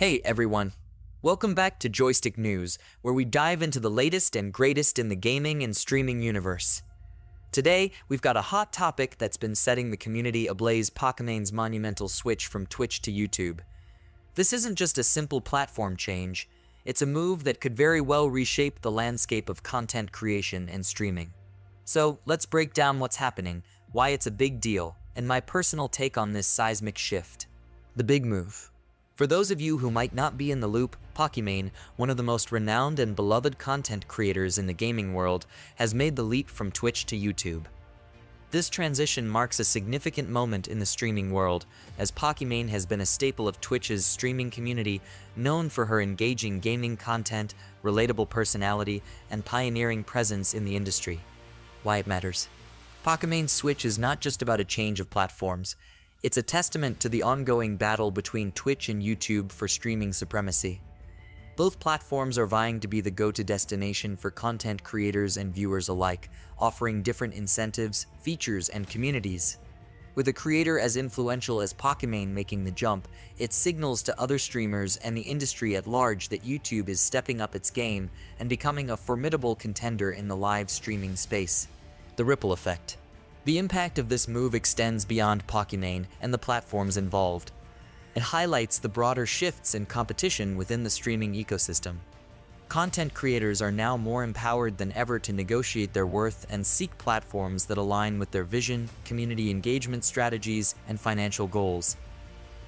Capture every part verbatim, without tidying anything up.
Hey everyone, welcome back to Joystick News, where we dive into the latest and greatest in the gaming and streaming universe. Today, we've got a hot topic that's been setting the community ablaze: Pokimane's monumental switch from Twitch to YouTube. This isn't just a simple platform change, it's a move that could very well reshape the landscape of content creation and streaming. So let's break down what's happening, why it's a big deal, and my personal take on this seismic shift. The big move. For those of you who might not be in the loop, Pokimane, one of the most renowned and beloved content creators in the gaming world, has made the leap from Twitch to YouTube. This transition marks a significant moment in the streaming world, as Pokimane has been a staple of Twitch's streaming community, known for her engaging gaming content, relatable personality, and pioneering presence in the industry. Why it matters. Pokimane's switch is not just about a change of platforms. It's a testament to the ongoing battle between Twitch and YouTube for streaming supremacy. Both platforms are vying to be the go-to destination for content creators and viewers alike, offering different incentives, features, and communities. With a creator as influential as Pokimane making the jump, it signals to other streamers and the industry at large that YouTube is stepping up its game and becoming a formidable contender in the live streaming space. The ripple effect. The impact of this move extends beyond Pokimane and the platforms involved. It highlights the broader shifts in competition within the streaming ecosystem. Content creators are now more empowered than ever to negotiate their worth and seek platforms that align with their vision, community engagement strategies, and financial goals.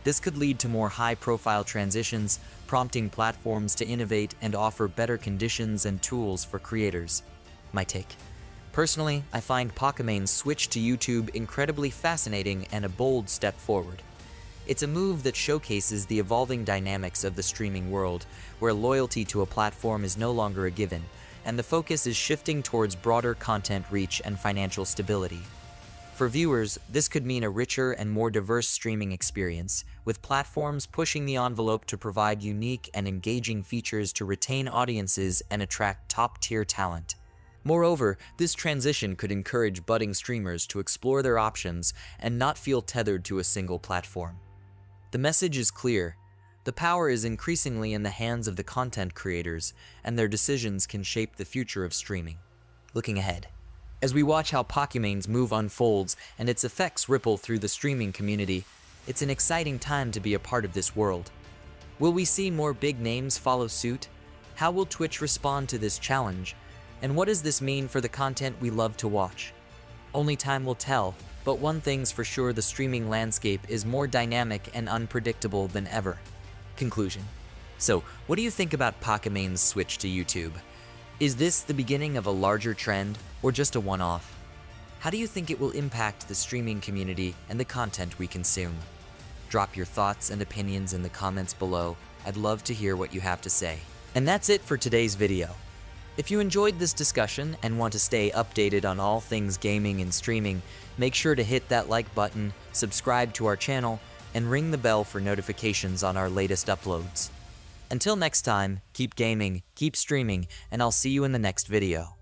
This could lead to more high-profile transitions, prompting platforms to innovate and offer better conditions and tools for creators. My take. Personally, I find Pokimane's switch to YouTube incredibly fascinating and a bold step forward. It's a move that showcases the evolving dynamics of the streaming world, where loyalty to a platform is no longer a given, and the focus is shifting towards broader content reach and financial stability. For viewers, this could mean a richer and more diverse streaming experience, with platforms pushing the envelope to provide unique and engaging features to retain audiences and attract top-tier talent. Moreover, this transition could encourage budding streamers to explore their options and not feel tethered to a single platform. The message is clear. The power is increasingly in the hands of the content creators, and their decisions can shape the future of streaming. Looking ahead. As we watch how Pokimane's move unfolds and its effects ripple through the streaming community, it's an exciting time to be a part of this world. Will we see more big names follow suit? How will Twitch respond to this challenge? And what does this mean for the content we love to watch? Only time will tell, but one thing's for sure: the streaming landscape is more dynamic and unpredictable than ever. Conclusion. So, what do you think about Pokimane's switch to YouTube? Is this the beginning of a larger trend, or just a one-off? How do you think it will impact the streaming community and the content we consume? Drop your thoughts and opinions in the comments below. I'd love to hear what you have to say. And that's it for today's video. If you enjoyed this discussion and want to stay updated on all things gaming and streaming, make sure to hit that like button, subscribe to our channel, and ring the bell for notifications on our latest uploads. Until next time, keep gaming, keep streaming, and I'll see you in the next video.